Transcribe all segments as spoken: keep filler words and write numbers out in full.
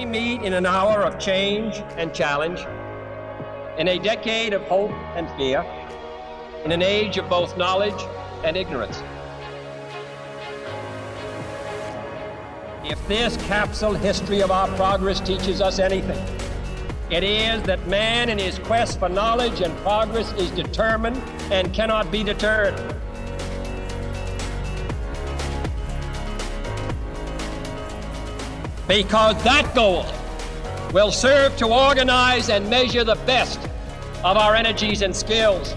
We meet in an hour of change and challenge, in a decade of hope and fear, in an age of both knowledge and ignorance. If this capsule history of our progress teaches us anything, it is that man in his quest for knowledge and progress is determined and cannot be deterred. Because that goal will serve to organize and measure the best of our energies and skills.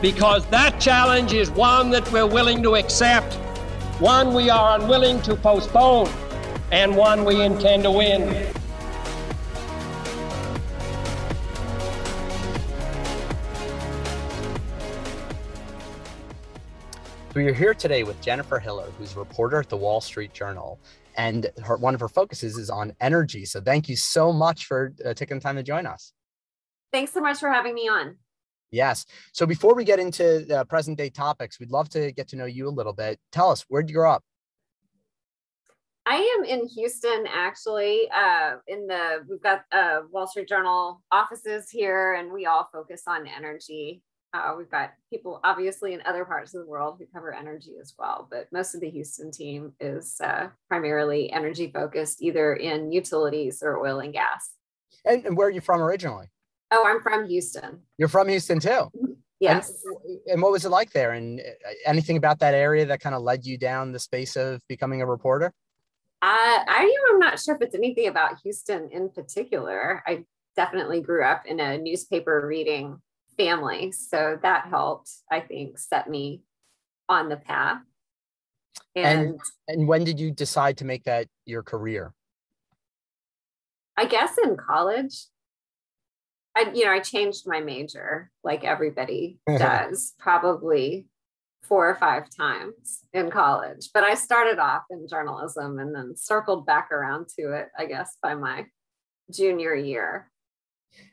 Because that challenge is one that we're willing to accept, one we are unwilling to postpone, and one we intend to win. So you're here today with Jennifer Hiller, who's a reporter at The Wall Street Journal. And her, one of her focuses is on energy. So thank you so much for uh, taking the time to join us. Thanks so much for having me on. Yes. So before we get into the uh, present day topics, we'd love to get to know you a little bit. Tell us, where'd you grow up? I am in Houston, actually. Uh, in the We've got uh, Wall Street Journal offices here, and we all focus on energy. Uh, we've got people, obviously, in other parts of the world who cover energy as well, but most of the Houston team is uh, primarily energy focused, either in utilities or oil and gas. And, and where are you from originally? Oh, I'm from Houston. You're from Houston too? Yes. And, and what was it like there? And anything about that area that kind of led you down the space of becoming a reporter? Uh, I am not sure if it's anything about Houston in particular. I definitely grew up in a newspaper reading family. So that helped, I think, set me on the path. And, and and when did you decide to make that your career? I guess in college. I, you know, I changed my major like everybody does, probably four or five times in college. But I started off in journalism and then circled back around to it, I guess, by my junior year.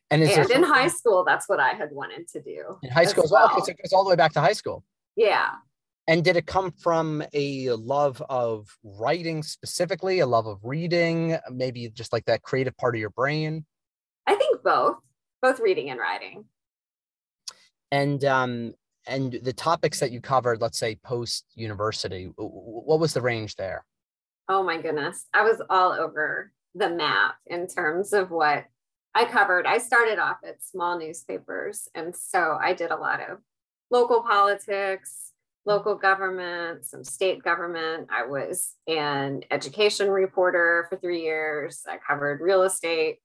And, is and in high school, that's what I had wanted to do. In high school as well. Well. So it goes all the way back to high school. Yeah. And did it come from a love of writing specifically, a love of reading, maybe just like that creative part of your brain? I think both, both reading and writing. And um, and the topics that you covered, let's say post-university, what was the range there? Oh my goodness. I was all over the map in terms of what I covered. I started off at small newspapers. And so I did a lot of local politics, local government, some state government. I was an education reporter for three years. I covered real estate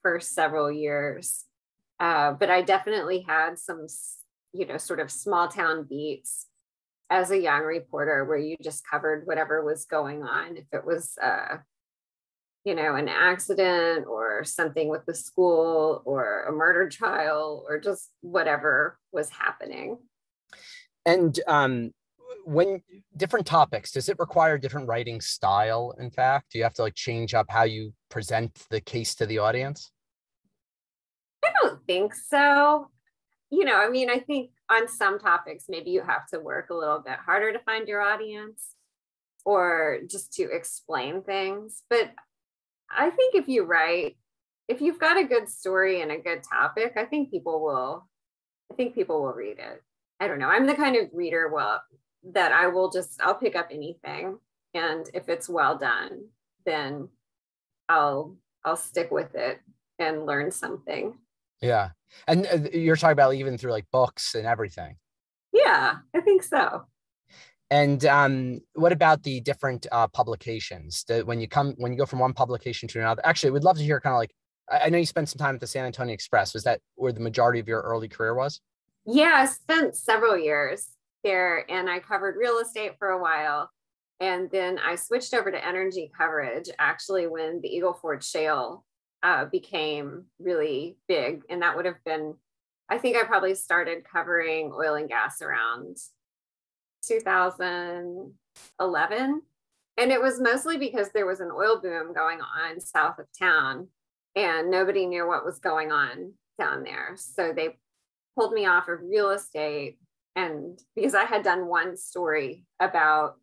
for several years. Uh, but I definitely had some, you know, sort of small town beats as a young reporter where you just covered whatever was going on. If it was uh, you know, an accident or something with the school or a murder trial or just whatever was happening. And um, when different topics, does it require different writing style? In fact, do you have to like change up how you present the case to the audience? I don't think so. You know, I mean, I think on some topics, maybe you have to work a little bit harder to find your audience or just to explain things. But I think if you write, if you've got a good story and a good topic, I think people will, I think people will read it. I don't know. I'm the kind of reader well, that I will just, I'll pick up anything. And if it's well done, then I'll, I'll stick with it and learn something. Yeah. And you're talking about even through like books and everything. Yeah, I think so. And um, what about the different uh, publications that when you come, when you go from one publication to another? Actually, we'd love to hear kind of like, I know you spent some time at the San Antonio Express. Was that where the majority of your early career was? Yeah, I spent several years there and I covered real estate for a while. And then I switched over to energy coverage actually when the Eagle Ford shale uh, became really big. And that would have been, I think I probably started covering oil and gas around two thousand eleven. And it was mostly because there was an oil boom going on south of town and nobody knew what was going on down there. So they pulled me off of real estate and because I had done one story about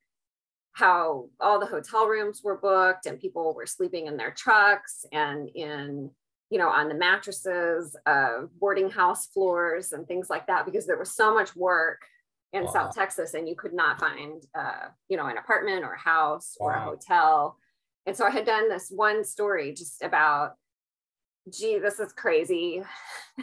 how all the hotel rooms were booked and people were sleeping in their trucks and in, you know, on the mattresses of boarding house floors and things like that, because there was so much work in wow. South Texas and you could not find, uh, you know, an apartment or a house wow. or a hotel. And so I had done this one story just about, gee, this is crazy.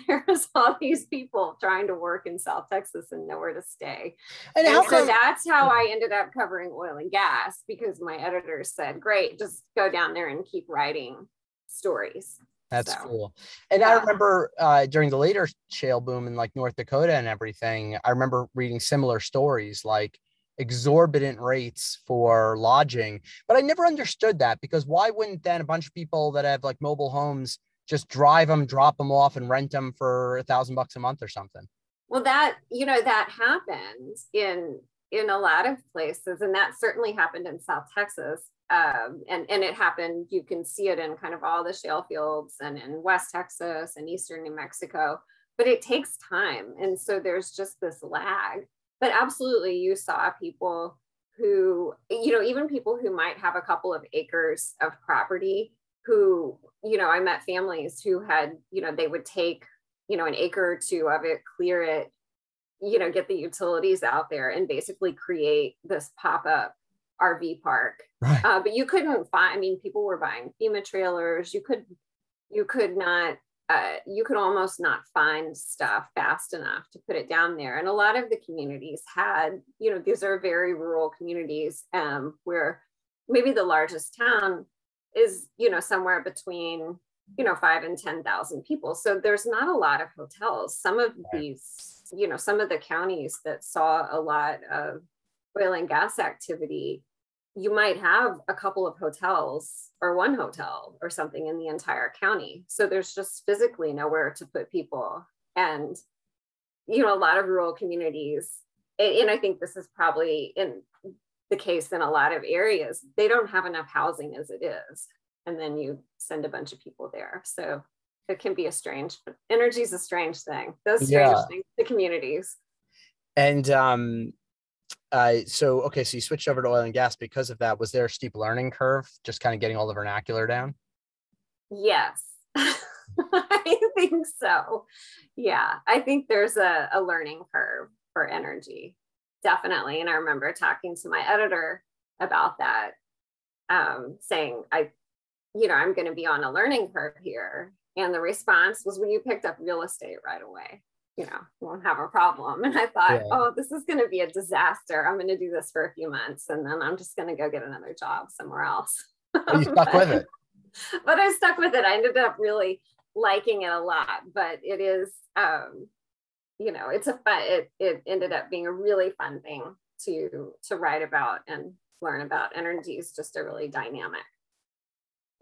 There's all these people trying to work in South Texas and nowhere to stay. And, and so that's how I ended up covering oil and gas, because my editor said, great, just go down there and keep writing stories. That's so cool. And yeah. I remember uh, during the later shale boom in like North Dakota and everything, I remember reading similar stories like exorbitant rates for lodging. But I never understood that, because why wouldn't then a bunch of people that have like mobile homes just drive them, drop them off and rent them for a thousand bucks a month or something? Well, that, you know, that happens in in a lot of places. And that certainly happened in South Texas. Um, and, and it happened, you can see it in kind of all the shale fields and in West Texas and Eastern New Mexico, but it takes time. And so there's just this lag. But absolutely, you saw people who, you know, even people who might have a couple of acres of property who, you know, I met families who had, you know, they would take, you know, an acre or two of it, clear it, you know, get the utilities out there and basically create this pop-up R V park. Right. Uh, but you couldn't find, I mean, people were buying FEMA trailers. You could, you could not, uh, you could almost not find stuff fast enough to put it down there. And a lot of the communities had, you know, these are very rural communities um, where maybe the largest town is, you know, somewhere between, you know, five and ten thousand people. So there's not a lot of hotels. Some of these, you know, some of the counties that saw a lot of oil and gas activity, you might have a couple of hotels or one hotel or something in the entire county. So there's just physically nowhere to put people. And, you know, a lot of rural communities, and I think this is probably in the case in a lot of areas, they don't have enough housing as it is. And then you send a bunch of people there. So it can be a strange, but energy is a strange thing. Those strange yeah. things, the communities. And um, uh, so, okay, so you switched over to oil and gas because of that. Was there a steep learning curve, just kind of getting all the vernacular down? Yes, I think so. Yeah, I think there's a, a learning curve for energy. Definitely. And I remember talking to my editor about that, um, saying, I, you know, I'm going to be on a learning curve here. And the response was, when you picked up real estate right away, you know, you won't have a problem. And I thought, yeah. oh, this is going to be a disaster. I'm going to do this for a few months. And then I'm just going to go get another job somewhere else. You stuck but, with it. But I stuck with it. I ended up really liking it a lot, but it is, um, you know, it's a fun, it, it ended up being a really fun thing to, to write about and learn about. Energy is just a really dynamic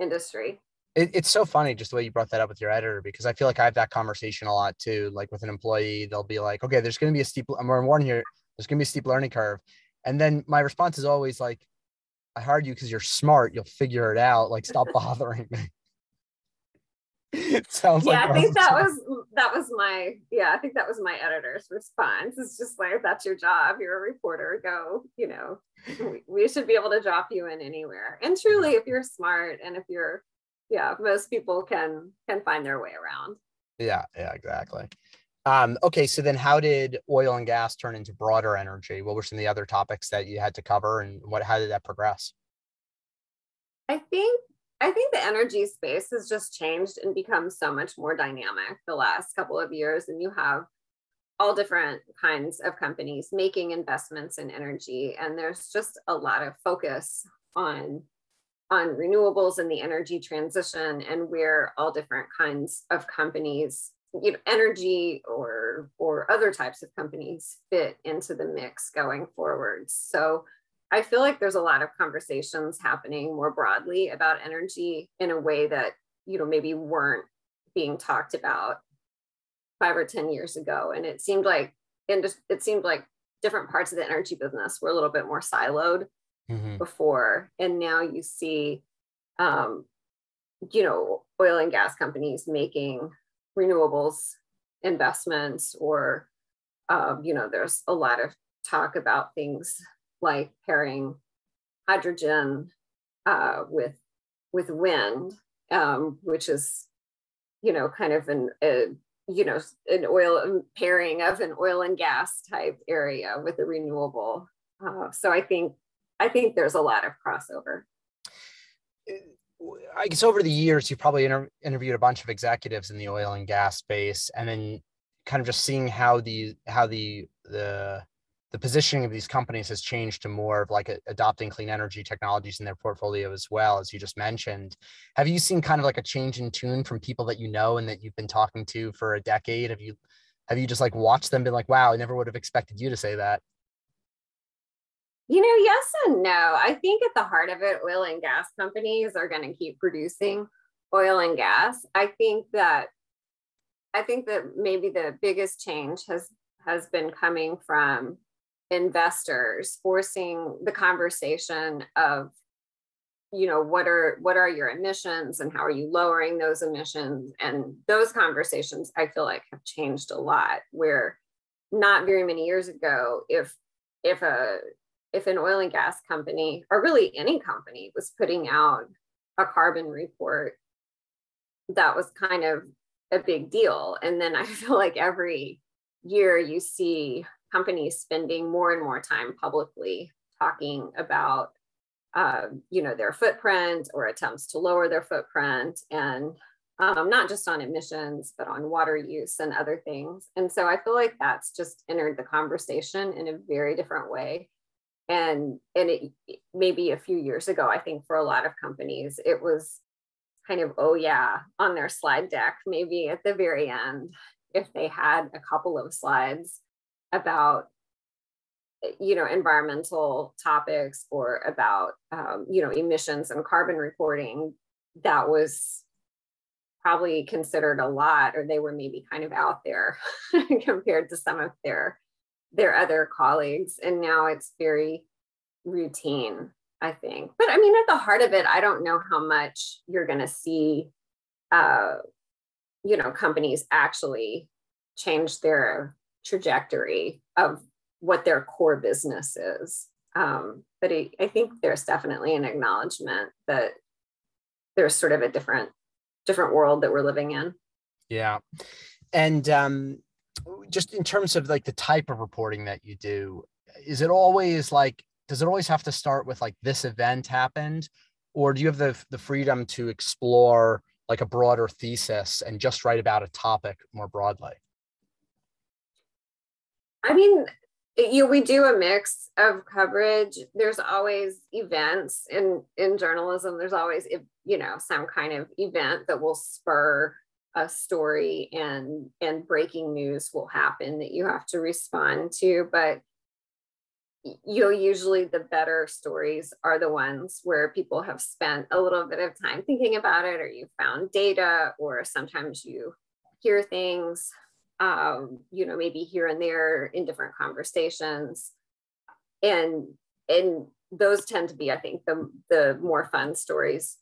industry. It, it's so funny just the way you brought that up with your editor, because I feel like I have that conversation a lot too. Like with an employee, they'll be like, okay, there's going to be a steep, I'm warning here, there's going to be a steep learning curve. And then my response is always like, I hired you because you're smart. You'll figure it out. Like, stop bothering me. It sounds yeah, like I think that was that was my yeah I think that was my editor's response. It's just like, that's your job, you're a reporter, go, you know, we, we should be able to drop you in anywhere. And truly, if you're smart and if you're yeah most people can can find their way around. Yeah yeah exactly. Um okay, so then how did oil and gas turn into broader energy? What were some of the other topics that you had to cover, and what how did that progress? I think I think the energy space has just changed and become so much more dynamic the last couple of years. And you have all different kinds of companies making investments in energy. And there's just a lot of focus on, on renewables and the energy transition, and where all different kinds of companies, you know, energy or, or other types of companies fit into the mix going forward. So I feel like there's a lot of conversations happening more broadly about energy in a way that, you know, maybe weren't being talked about five or ten years ago. And it seemed like, and it seemed like different parts of the energy business were a little bit more siloed mm-hmm. before. And now you see, um, you know, oil and gas companies making renewables investments, or, um, you know, there's a lot of talk about things like pairing hydrogen uh, with with wind, um, which is, you know, kind of an a, you know an oil pairing of an oil and gas type area with a renewable. Uh, so I think I think there's a lot of crossover. I guess over the years, you probably inter- interviewed a bunch of executives in the oil and gas space, and then kind of just seeing how the how the the the positioning of these companies has changed to more of like a, adopting clean energy technologies in their portfolio as well, as you just mentioned. Have you seen kind of like a change in tune from people that you know and that you've been talking to for a decade? Have you have you just like watched them, been like, wow, I never would have expected you to say that? You know, yes and no. I think at the heart of it, oil and gas companies are going to keep producing oil and gas. I think that I think that maybe the biggest change has has been coming from investors forcing the conversation of, you know, what are what are your emissions and how are you lowering those emissions? And those conversations, I feel like, have changed a lot, where not very many years ago, if if a if an oil and gas company, or really any company, was putting out a carbon report, that was kind of a big deal. And then I feel like every year you see companies spending more and more time publicly talking about, uh, you know, their footprint or attempts to lower their footprint, and um, not just on emissions, but on water use and other things. And so I feel like that's just entered the conversation in a very different way. And and it, maybe a few years ago, I think for a lot of companies, it was kind of, oh yeah, on their slide deck, maybe at the very end, if they had a couple of slides about, you know, environmental topics or about, um, you know, emissions and carbon reporting, that was probably considered a lot, or they were maybe kind of out there compared to some of their, their other colleagues. And now it's very routine, I think. But I mean, at the heart of it, I don't know how much you're going to see, uh, you know, companies actually change their trajectory of what their core business is. Um, but I, I think there's definitely an acknowledgement that there's sort of a different, different world that we're living in. Yeah. And um, just in terms of like the type of reporting that you do, is it always like, does it always have to start with like this event happened, or do you have the the freedom to explore like a broader thesis and just write about a topic more broadly? I mean, you know, we do a mix of coverage. There's always events in, in journalism. There's always, you know, some kind of event that will spur a story, and and breaking news will happen that you have to respond to. But you know, usually the better stories are the ones where people have spent a little bit of time thinking about it, or you found data, or sometimes you hear things, um, you know, maybe here and there in different conversations. And, and those tend to be, I think, the, the more fun stories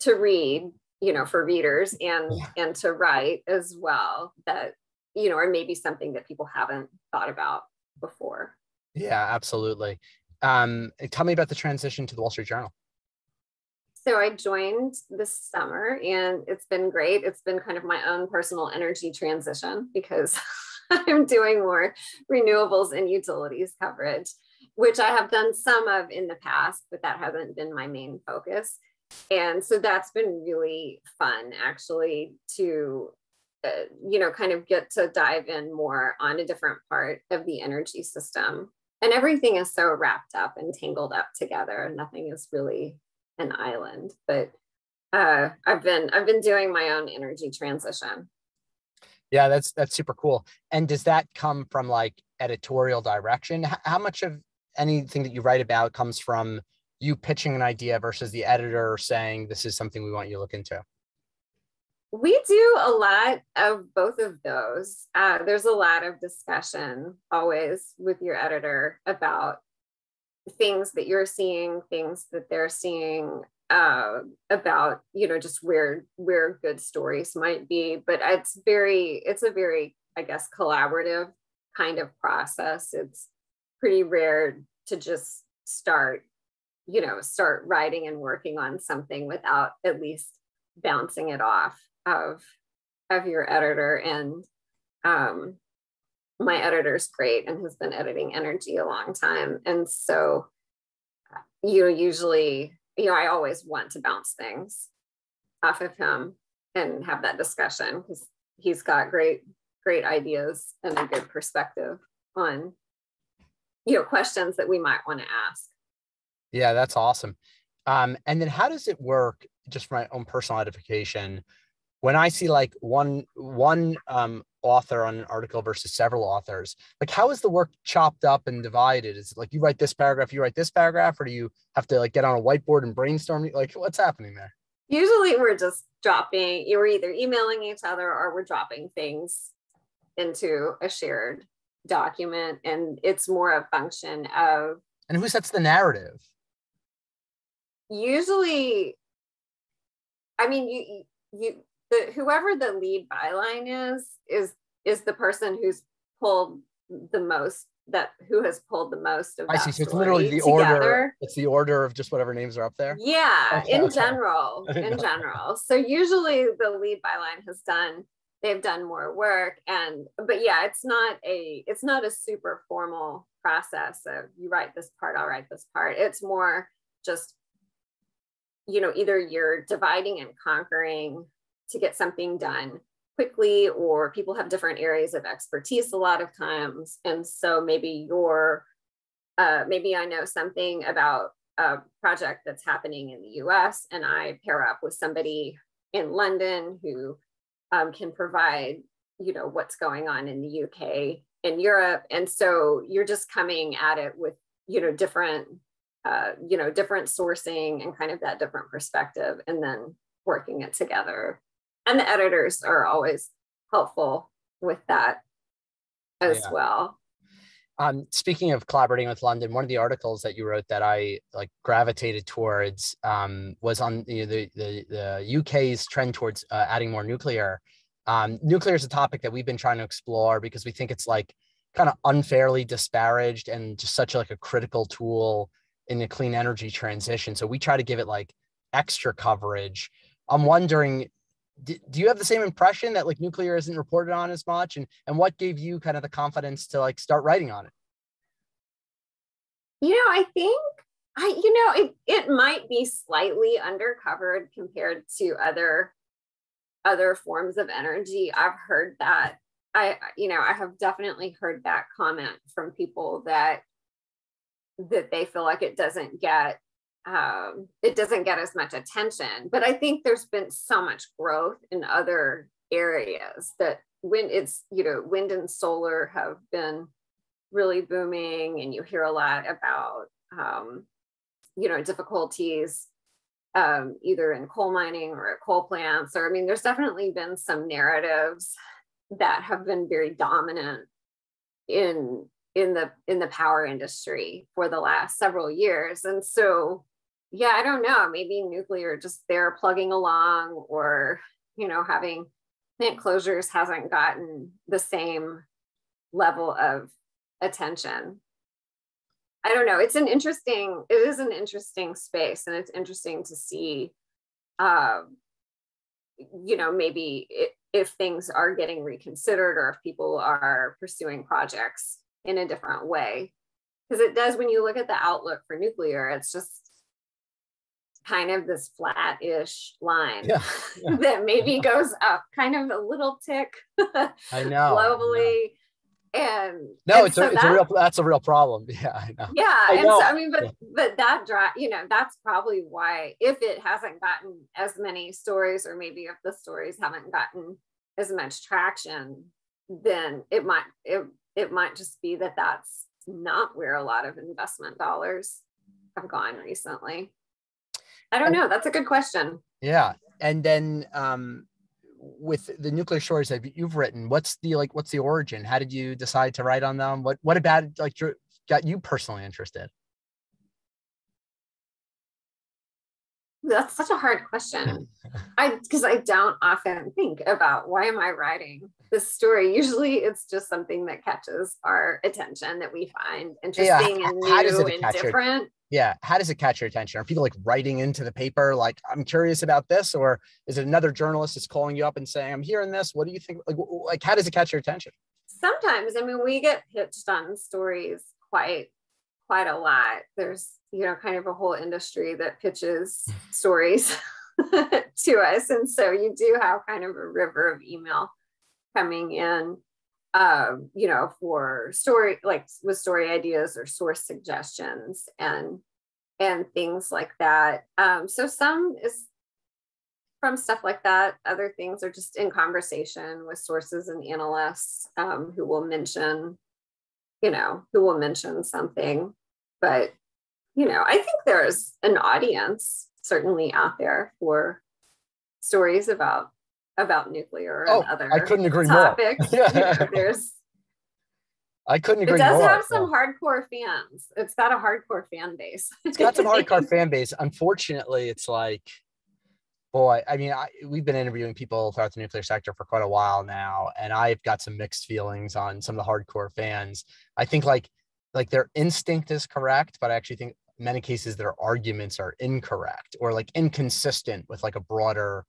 to read, you know, for readers, and, yeah, and to write as well, that, you know, or maybe something that people haven't thought about before. Yeah, absolutely. Um, tell me about the transition to the Wall Street Journal. So I joined this summer, and it's been great. It's been kind of my own personal energy transition, because I'm doing more renewables and utilities coverage, which I have done some of in the past, but that hasn't been my main focus. And so that's been really fun, actually, to uh, you know, kind of get to dive in more on a different part of the energy system. And everything is so wrapped up and tangled up together. Nothing is really an island. But uh, I've been I've been doing my own energy transition. Yeah, that's that's super cool. And does that come from like editorial direction? How much of anything that you write about comes from you pitching an idea versus the editor saying this is something we want you to look into? We do a lot of both of those. Uh, there's a lot of discussion always with your editor about things that you're seeing, things that they're seeing, uh, about, you know, just where where good stories might be. But it's very, it's a very, I guess, collaborative kind of process. It's pretty rare to just start you know, start writing and working on something without at least bouncing it off of, of your editor. And um, my editor's great and has been editing Energy a long time. And so, you know, usually, you know, I always want to bounce things off of him and have that discussion, because he's got great, great ideas and a good perspective on, you know, questions that we might want to ask. Yeah, that's awesome. Um, and then how does it work, just for my own personal edification, when I see like one, one um, author on an article versus several authors, like how is the work chopped up and divided? Is it like you write this paragraph, you write this paragraph, or do you have to like get on a whiteboard and brainstorm? Like what's happening there? Usually we're just dropping, you're either emailing each other or we're dropping things into a shared document, and it's more a function of. And who sets the narrative? Usually, I mean, you, you, the, whoever the lead byline is, is, is the person who's pulled the most, that who has pulled the most of. I see. So it's literally the together. order. It's the order of just whatever names are up there. Yeah, okay, in okay. general, in general. So usually the lead byline has done. They've done more work, and but yeah, it's not a it's not a super formal process of you write this part, I'll write this part. It's more just, you know, either you're dividing and conquering to get something done quickly, or people have different areas of expertise a lot of times. And so maybe you're, uh, maybe I know something about a project that's happening in the U S and I pair up with somebody in London who um, can provide, you know, what's going on in the U K and Europe. And so you're just coming at it with, you know, different, uh, you know, different sourcing and kind of that different perspective, and then working it together. And the editors are always helpful with that as yeah. well. Um, speaking of collaborating with London, one of the articles that you wrote that I like gravitated towards um, was on you know, the, the, the U K's trend towards uh, adding more nuclear. Um, nuclear is a topic that we've been trying to explore because we think it's like kind of unfairly disparaged and just such a, like a critical tool in the clean energy transition. So we try to give it like extra coverage. I'm wondering, do you have the same impression that like nuclear isn't reported on as much, and and what gave you kind of the confidence to like start writing on it? You know, I think I, you know, it it might be slightly undercovered compared to other other forms of energy. I've heard that. I, you know, I have definitely heard that comment from people that that they feel like it doesn't get. Um, it doesn't get as much attention, but I think there's been so much growth in other areas that when it's, you know, wind and solar have been really booming, and you hear a lot about, um, you know, difficulties um, either in coal mining or at coal plants, or, I mean, there's definitely been some narratives that have been very dominant in, in the, in the power industry for the last several years. And so, yeah, I don't know, maybe nuclear just they're plugging along, or, you know, having plant closures hasn't gotten the same level of attention. I don't know. It's an interesting, it is an interesting space, and it's interesting to see, um, you know, maybe it, if things are getting reconsidered, or if people are pursuing projects in a different way. Because it does, when you look at the outlook for nuclear, it's just kind of this flat-ish line yeah, yeah, that maybe yeah. goes up kind of a little tick. I know. Globally. Yeah. And no, and it's, so a, it's that, a real, that's a real problem. Yeah, I know. Yeah, I, and know. So, I mean, but, yeah. but that, dry, you know, that's probably why, if it hasn't gotten as many stories, or maybe if the stories haven't gotten as much traction, then it might, it, it might just be that that's not where a lot of investment dollars have gone recently. I don't know. That's a good question. Yeah. And then um, with the nuclear stories that you've written, what's the, like, what's the origin? How did you decide to write on them? What, what about like got you personally interested? That's such a hard question. I, because I don't often think about why am I writing this story. Usually it's just something that catches our attention that we find interesting yeah. and new and different. yeah, how does it catch your attention? Are people like writing into the paper, like, I'm curious about this? Or is it another journalist that's calling you up and saying, I'm hearing this, what do you think? Like, like how does it catch your attention? Sometimes, I mean, we get pitched on stories quite, quite a lot. There's, you know, kind of a whole industry that pitches stories to us. And so you do have kind of a river of email coming in, um, you know, for story, like with story ideas or source suggestions and, and things like that. Um, so some is from stuff like that. Other things are just in conversation with sources and analysts um, who will mention, you know, who will mention something. But, you know, I think there's an audience certainly out there for stories about about nuclear oh, and other I couldn't agree topics. More. Yeah. You know, there's, I couldn't agree more. It does more, have some so. hardcore fans. It's got a hardcore fan base. It's got some hardcore fan base. Unfortunately, it's like, boy, I mean, I, we've been interviewing people throughout the nuclear sector for quite a while now, and I've got some mixed feelings on some of the hardcore fans. I think like, like their instinct is correct, but I actually think in many cases their arguments are incorrect or like inconsistent with like a broader,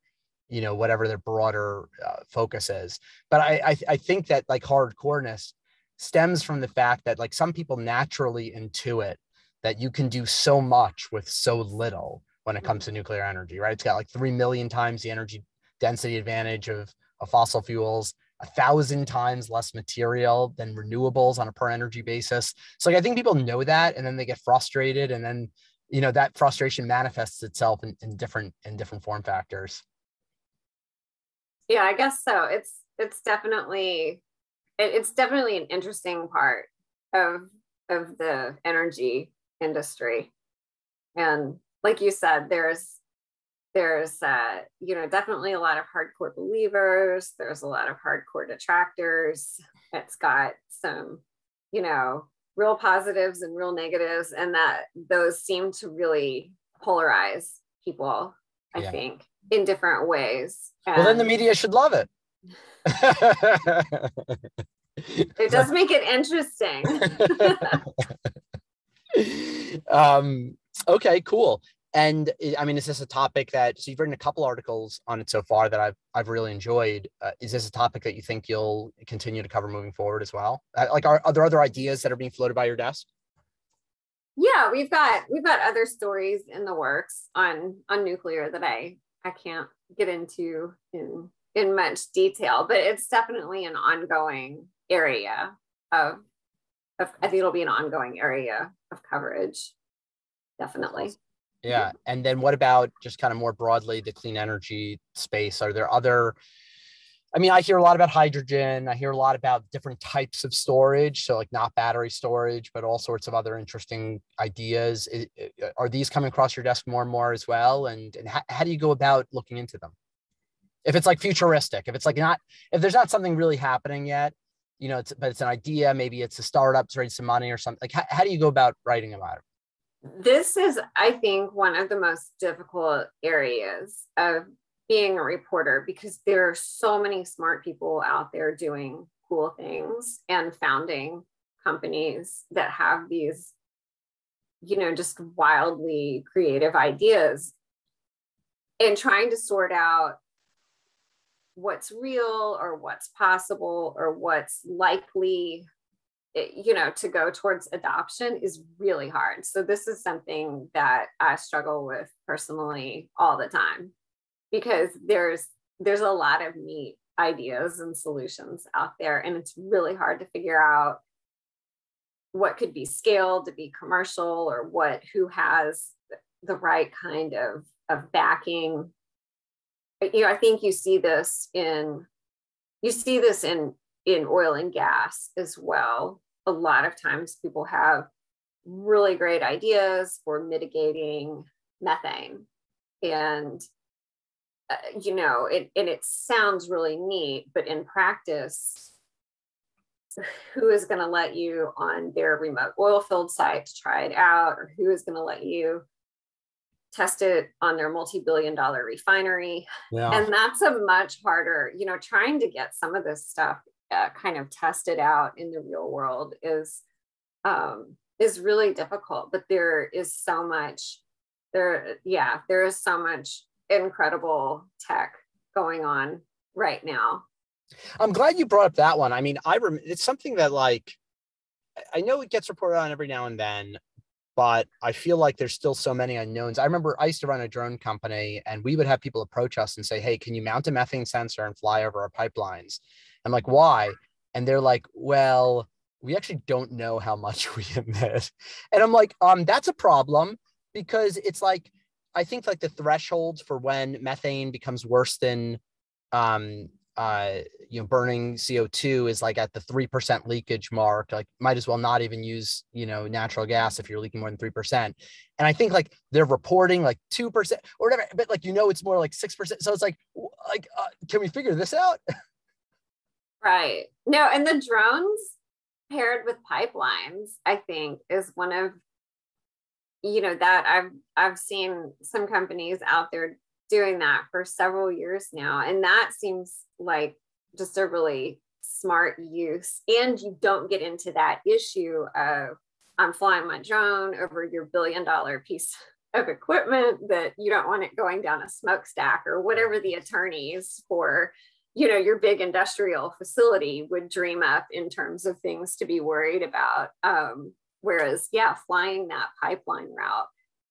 you know, whatever their broader uh, focus is. But I, I, I think that like hardcoreness stems from the fact that like some people naturally intuit that you can do so much with so little when it comes to nuclear energy, right? It's got like three million times the energy density advantage of, of fossil fuels, a thousand times less material than renewables on a per energy basis. So like, I think people know that, and then they get frustrated, and then, you know, that frustration manifests itself in, in different, in different form factors. Yeah, I guess so. It's it's definitely it, it's definitely an interesting part of of the energy industry, and like you said, there's there's uh, you know, definitely a lot of hardcore believers. There's a lot of hardcore detractors. It's got some, you know, real positives and real negatives, and that those seem to really polarize people, I yeah. think, in different ways. And well, then the media should love it. It does make it interesting. um, okay, cool. And I mean, is this a topic that, so you've written a couple articles on it so far that I've, I've really enjoyed. Uh, is this a topic that you think you'll continue to cover moving forward as well? Like, are, are there other ideas that are being floated by your desk? Yeah, we've got, we've got other stories in the works on, on nuclear that I, I can't get into in, in much detail, but it's definitely an ongoing area of, of, I think it'll be an ongoing area of coverage. Definitely. Yeah. And then what about just kind of more broadly, the clean energy space? Are there other, I mean, I hear a lot about hydrogen. I hear a lot about different types of storage. So like not battery storage, but all sorts of other interesting ideas. Is, are these coming across your desk more and more as well? And, and how, how do you go about looking into them? If it's like futuristic, if it's like not, if there's not something really happening yet, you know, it's, but it's an idea, maybe it's a startup to raise some money or something. Like how, how do you go about writing about it? This is, I think, one of the most difficult areas of being a reporter, because there are so many smart people out there doing cool things and founding companies that have these, you know, just wildly creative ideas, and trying to sort out what's real or what's possible or what's likely, you know, to go towards adoption is really hard. So this is something that I struggle with personally all the time, because there's there's a lot of neat ideas and solutions out there, and it's really hard to figure out what could be scaled to be commercial, or what, who has the right kind of of backing. You know, I think you see this in you see this in in oil and gas as well. A lot of times people have really great ideas for mitigating methane, and, uh, you know, it, and it sounds really neat, but in practice, who is gonna let you on their remote oil field site to try it out? Or who is gonna let you test it on their multi-billion dollar refinery? Yeah. And that's a much harder, you know, trying to get some of this stuff Uh, kind of tested out in the real world is um, is really difficult, but there is so much there. Yeah, there is so much incredible tech going on right now. I'm glad you brought up that one. I mean, I rem- it's something that, like, I know it gets reported on every now and then, but I feel like there's still so many unknowns. I remember I used to run a drone company, and we would have people approach us and say, hey, can you mount a methane sensor and fly over our pipelines? I'm like, why? And they're like, well, we actually don't know how much we emit. And I'm like, um, that's a problem, because it's like, I think like the thresholds for when methane becomes worse than, um, uh, you know, burning C O two is like at the three percent leakage mark. Like, might as well not even use, you know, natural gas if you're leaking more than three percent. And I think like they're reporting like two percent or whatever, but like, you know, it's more like six percent. So it's like, like, uh, can we figure this out? Right. No. And the drones paired with pipelines, I think, is one of, you know, that I've, I've seen some companies out there doing that for several years now. And that seems like just a really smart use. And you don't get into that issue of I'm flying my drone over your billion dollar piece of equipment that you don't want it going down a smokestack or whatever the attorneys for, you know, your big industrial facility would dream up in terms of things to be worried about. Um, whereas, yeah, flying that pipeline route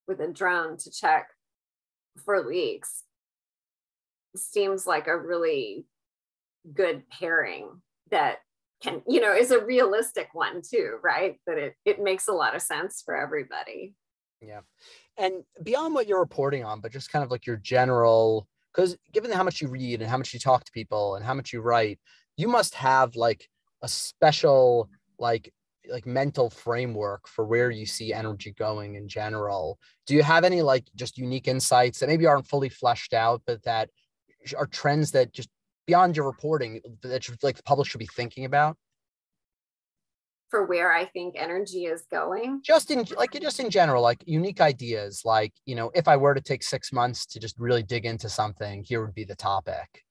with a drone to check for leaks seems like a really good pairing that can, you know, is a realistic one too, right? That it it makes a lot of sense for everybody. Yeah. And beyond what you're reporting on, but just kind of like your general, because given how much you read and how much you talk to people and how much you write, you must have like a special, like, like mental framework for where you see energy going in general. Do you have any like just unique insights that maybe aren't fully fleshed out, but that are trends that just beyond your reporting that should, like, the public should be thinking about? For where I think energy is going? Just in like, just in general, like unique ideas, like, you know, if I were to take six months to just really dig into something, here would be the topic.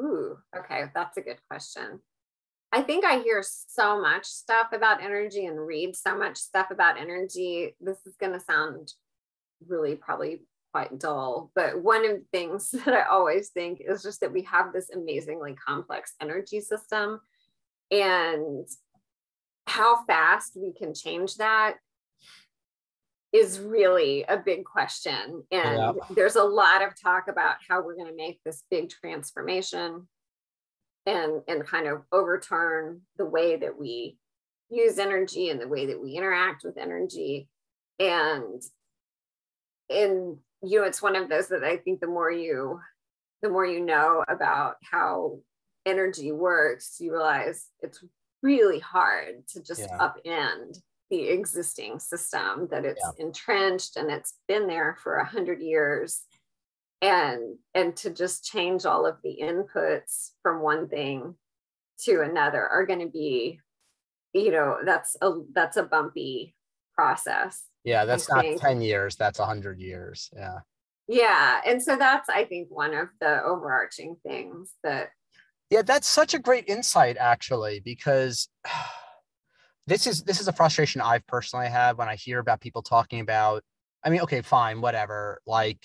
Ooh, okay. That's a good question. I think I hear so much stuff about energy and read so much stuff about energy. This is going to sound really probably quite dull, but one of the things that I always think is just that we have this amazingly complex energy system, and how fast we can change that is really a big question. And yeah, there's a lot of talk about how we're going to make this big transformation and and kind of overturn the way that we use energy and the way that we interact with energy. And, and, you know, it's one of those that I think the more you, the more you know about how energy works, you realize it's really hard to just yeah. upend the existing system, that it's yeah. entrenched and it's been there for a hundred years. And, and to just change all of the inputs from one thing to another are going to be, you know, that's a, that's a bumpy process. Yeah. That's not ten years. That's a hundred years. Yeah. Yeah. And so that's, I think, one of the overarching things that. Yeah. That's such a great insight, actually, because this is, this is a frustration I've personally had when I hear about people talking about, I mean, okay, fine, whatever. Like,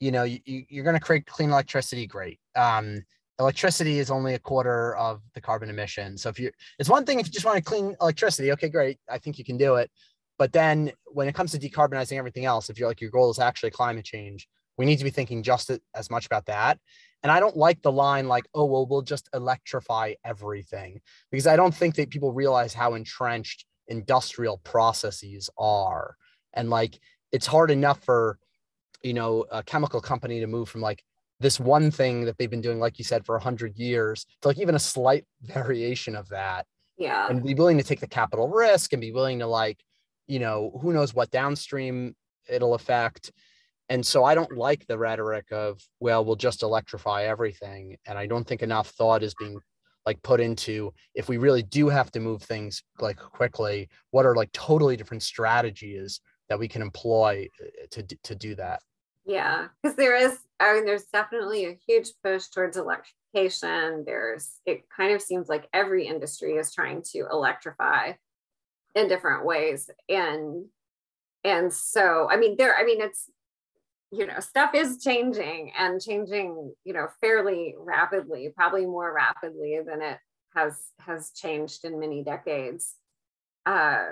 you know, you, you're going to create clean electricity. Great. Um, electricity is only a quarter of the carbon emission. So if you, it's one thing if you just want to clean electricity, okay, great. I think you can do it. But then when it comes to decarbonizing everything else, if you're like, your goal is actually climate change, we need to be thinking just as much about that. And I don't like the line like, oh, well, we'll just electrify everything, because I don't think that people realize how entrenched industrial processes are. And like, it's hard enough for, you know, a chemical company to move from like this one thing that they've been doing, like you said, for a hundred years to like even a slight variation of that. Yeah. And be willing to take the capital risk and be willing to, like, you know, who knows what downstream it'll affect. And so I don't like the rhetoric of, well, we'll just electrify everything. And I don't think enough thought is being like put into, if we really do have to move things like quickly, what are like totally different strategies that we can employ to, to do that. Yeah, because there is, I mean, there's definitely a huge push towards electrification. There's, it kind of seems like every industry is trying to electrify in different ways. And, and so, I mean, there, I mean, it's, you know, stuff is changing and changing, you know, fairly rapidly, probably more rapidly than it has, has changed in many decades. Uh,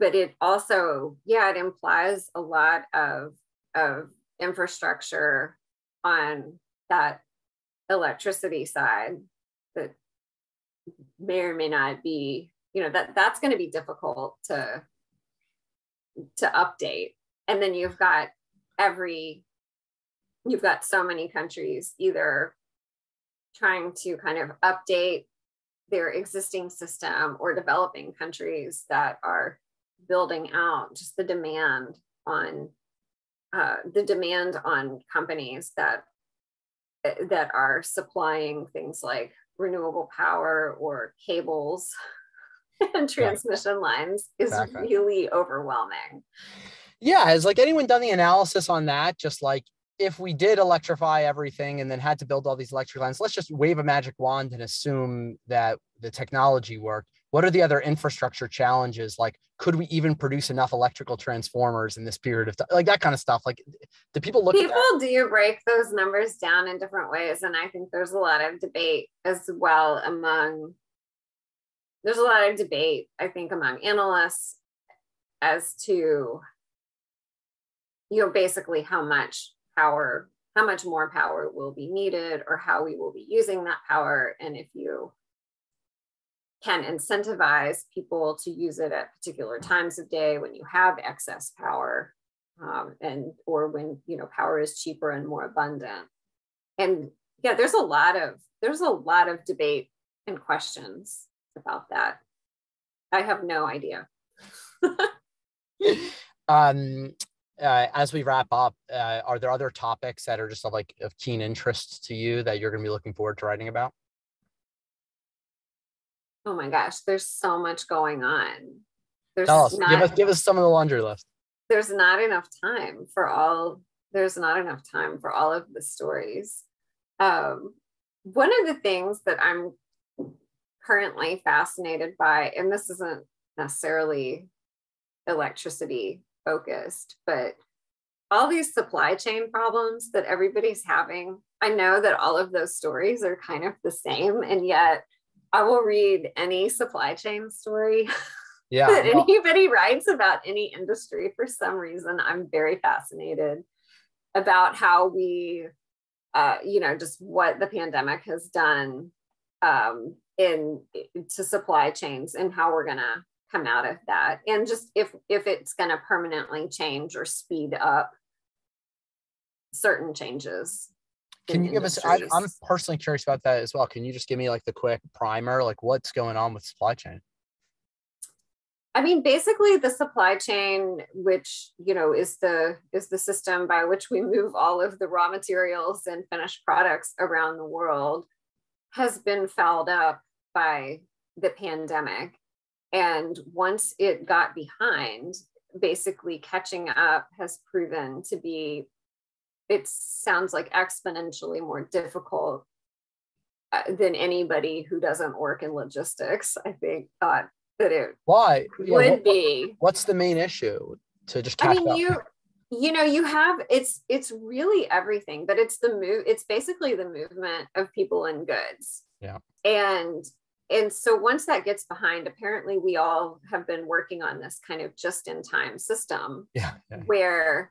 but it also, yeah, it implies a lot of, of infrastructure on that electricity side that may or may not be, you know, that that's going to be difficult to, to update. And then you've got every, you've got so many countries either trying to kind of update their existing system or developing countries that are building out just the demand on uh, the demand on companies that that are supplying things like renewable power or cables and transmission lines is exactly. really overwhelming. Yeah. Has like anyone done the analysis on that? Just like if we did electrify everything and then had to build all these electric lines, let's just wave a magic wand and assume that the technology worked. What are the other infrastructure challenges? Like, could we even produce enough electrical transformers in this period of time? Like that kind of stuff. Like, do people look people at that? Do break those numbers down in different ways. And I think there's a lot of debate as well among, there's a lot of debate, I think, among analysts as to, you know, basically how much power, how much more power will be needed or how we will be using that power. And if you can incentivize people to use it at particular times of day when you have excess power um, and, or when, you know, power is cheaper and more abundant. And yeah, there's a lot of, there's a lot of debate and questions about that. I have no idea. um, Uh, as we wrap up, uh, are there other topics that are just of, like of keen interest to you that you're going to be looking forward to writing about? Oh my gosh, there's so much going on. There's Tell us. Not, give us, give us some of the laundry list. There's not enough time for all. There's not enough time for all of the stories. Um, one of the things that I'm currently fascinated by, and this isn't necessarily electricity focused, but all these supply chain problems that everybody's having, I know that all of those stories are kind of the same, and yet I will read any supply chain story yeah, that well, anybody writes about any industry. For some reason, I'm very fascinated about how we, uh, you know, just what the pandemic has done um, in to supply chains and how we're gonna come out of that, and just if if it's going to permanently change or speed up certain changes. Can you give us, I, I'm personally curious about that as well. Can you just give me like the quick primer, like what's going on with supply chain? I mean, basically the supply chain, which, you know, is the is the system by which we move all of the raw materials and finished products around the world, has been fouled up by the pandemic. And once it got behind, basically catching up has proven to be, it sounds like exponentially more difficult than anybody who doesn't work in logistics, I think, thought that it Why? would yeah, what, be. What's the main issue to just catch I mean, up? You, you know, you have, it's it's really everything, but it's the move, it's basically the movement of people and goods. Yeah. And And so once that gets behind, apparently we all have been working on this kind of just-in-time system yeah, yeah. where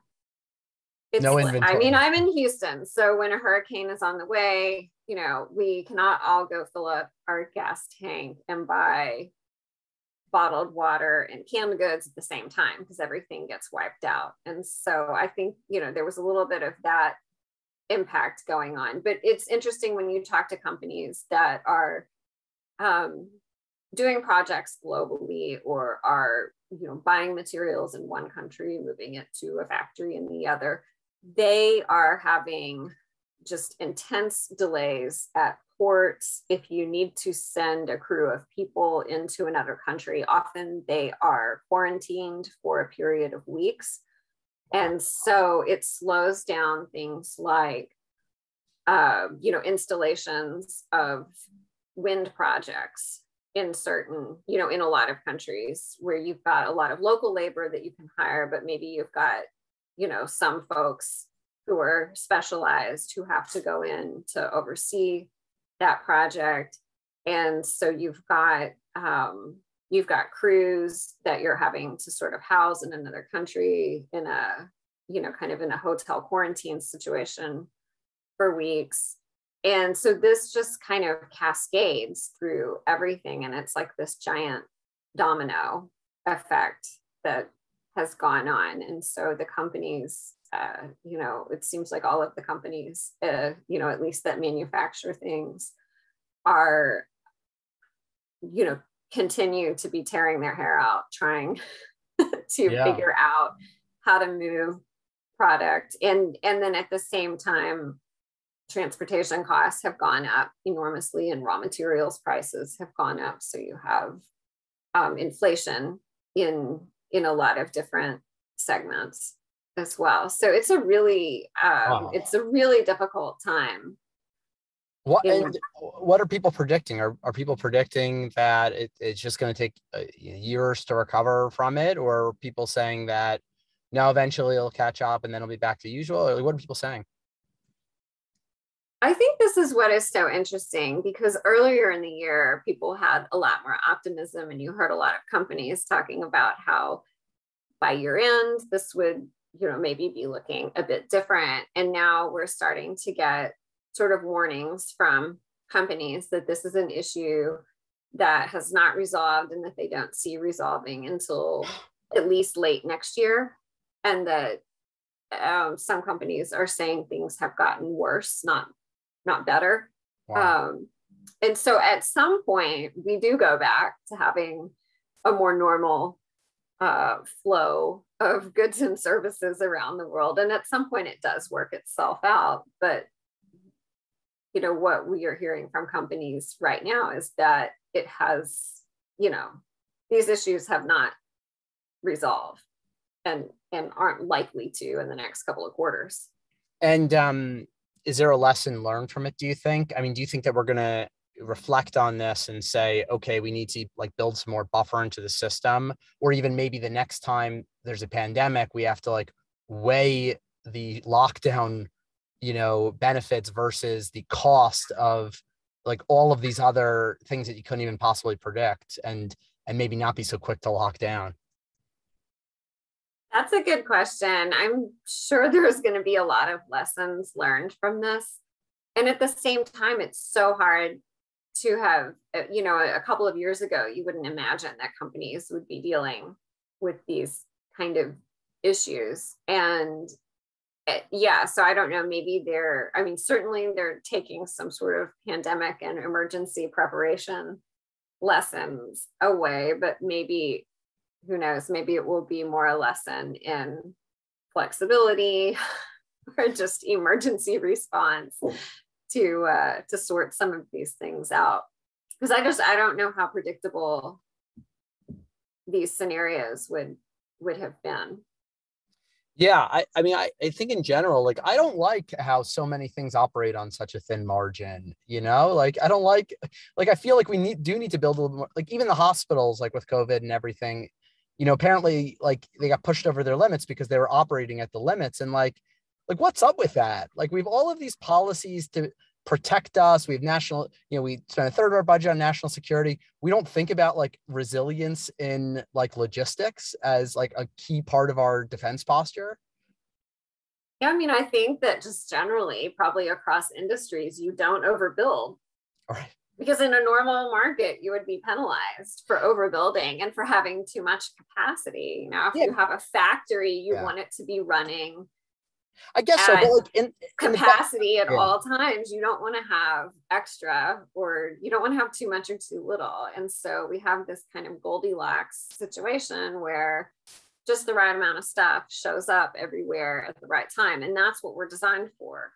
it's, no inventory. I mean, I'm in Houston. So when a hurricane is on the way, you know, we cannot all go fill up our gas tank and buy bottled water and canned goods at the same time because everything gets wiped out. And so I think, you know, there was a little bit of that impact going on, but it's interesting when you talk to companies that are Um, doing projects globally or are, you know, buying materials in one country, moving it to a factory in the other, they are having just intense delays at ports. If you need to send a crew of people into another country, often they are quarantined for a period of weeks. And so it slows down things like, uh, you know, installations of wind projects in certain, you know, in a lot of countries where you've got a lot of local labor that you can hire, but maybe you've got, you know, some folks who are specialized who have to go in to oversee that project. And so you've got, um, you've got crews that you're having to sort of house in another country in a, you know, kind of in a hotel quarantine situation for weeks. And so this just kind of cascades through everything. And it's like this giant domino effect that has gone on. And so the companies, uh, you know, it seems like all of the companies, uh, you know, at least that manufacture things are, you know, continue to be tearing their hair out, trying to yeah. figure out how to move product. And, and then at the same time, transportation costs have gone up enormously and raw materials prices have gone up. So you have um, inflation in, in a lot of different segments as well. So it's a really, um, wow. it's a really difficult time. What, and what are people predicting? Are, are people predicting that it, it's just going to take years to recover from it? Or are people saying that now eventually it'll catch up and then it'll be back to usual? Or what are people saying? I think this is what is so interesting, because earlier in the year, people had a lot more optimism and you heard a lot of companies talking about how by year end, this would, you know, maybe be looking a bit different. And now we're starting to get sort of warnings from companies that this is an issue that has not resolved and that they don't see resolving until at least late next year. And that um, some companies are saying things have gotten worse, not, not better. Wow. Um, and so at some point we do go back to having a more normal uh, flow of goods and services around the world. And at some point it does work itself out, but you know, what we are hearing from companies right now is that it has, you know, these issues have not resolved and, and aren't likely to in the next couple of quarters. And um, is there a lesson learned from it, do you think? I mean, do you think that we're going to reflect on this and say, okay, we need to like build some more buffer into the system, or even maybe the next time there's a pandemic, we have to like weigh the lockdown, you know, benefits versus the cost of like all of these other things that you couldn't even possibly predict, and, and maybe not be so quick to lock down? That's a good question. I'm sure there's going to be a lot of lessons learned from this. And at the same time, it's so hard to have, you know, a couple of years ago, you wouldn't imagine that companies would be dealing with these kind of issues. And yeah, so I don't know, maybe they're, I mean, certainly they're taking some sort of pandemic and emergency preparation lessons away, but maybe, who knows, maybe it will be more a lesson in flexibility or just emergency response to, uh, to sort some of these things out. Because I just, I don't know how predictable these scenarios would, would have been. Yeah, I, I mean, I, I think in general, like, I don't like how so many things operate on such a thin margin, you know, like, I don't like, like, I feel like we need, do need to build a little more, like, even the hospitals, like with COVID and everything, you know, apparently, like, they got pushed over their limits because they were operating at the limits. And like, like, what's up with that? Like, we have all of these policies to protect us. We have national, you know, we spend a third of our budget on national security. We don't think about like resilience in like logistics as like a key part of our defense posture. Yeah, I mean, I think that just generally, probably across industries, you don't overbuild. All right. Because in a normal market, you would be penalized for overbuilding and for having too much capacity. You know, if yeah. you have a factory, you yeah. want it to be running, I guess so, but like in capacity at all times. You don't want to have extra, or you don't want to have too much or too little. And so we have this kind of Goldilocks situation where just the right amount of stuff shows up everywhere at the right time. And that's what we're designed for.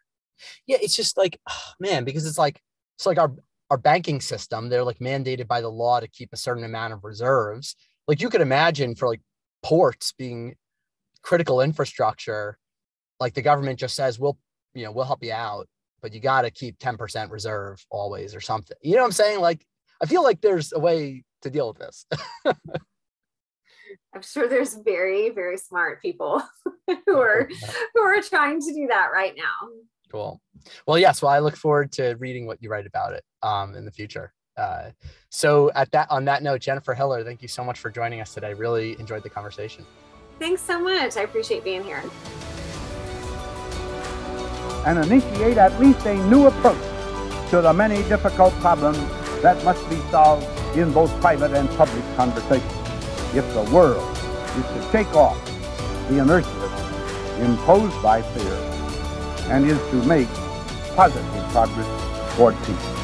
Yeah. It's just like, oh, man, because it's like, it's like our, our banking system, they're like mandated by the law to keep a certain amount of reserves. Like you could imagine for like ports being critical infrastructure, like the government just says, we'll, you know, we'll help you out, but you got to keep ten percent reserve always or something. You know what I'm saying? Like, I feel like there's a way to deal with this. I'm sure there's very, very smart people who are who are trying to do that right now. Cool. Well, yes. Well, I look forward to reading what you write about it um, in the future. Uh, so at that, on that note, Jennifer Hiller, thank you so much for joining us today. Really enjoyed the conversation. Thanks so much. I appreciate being here. And initiate at least a new approach to the many difficult problems that must be solved in both private and public conversations. If the world is to take off the inertia imposed by fear and is to make positive progress toward peace.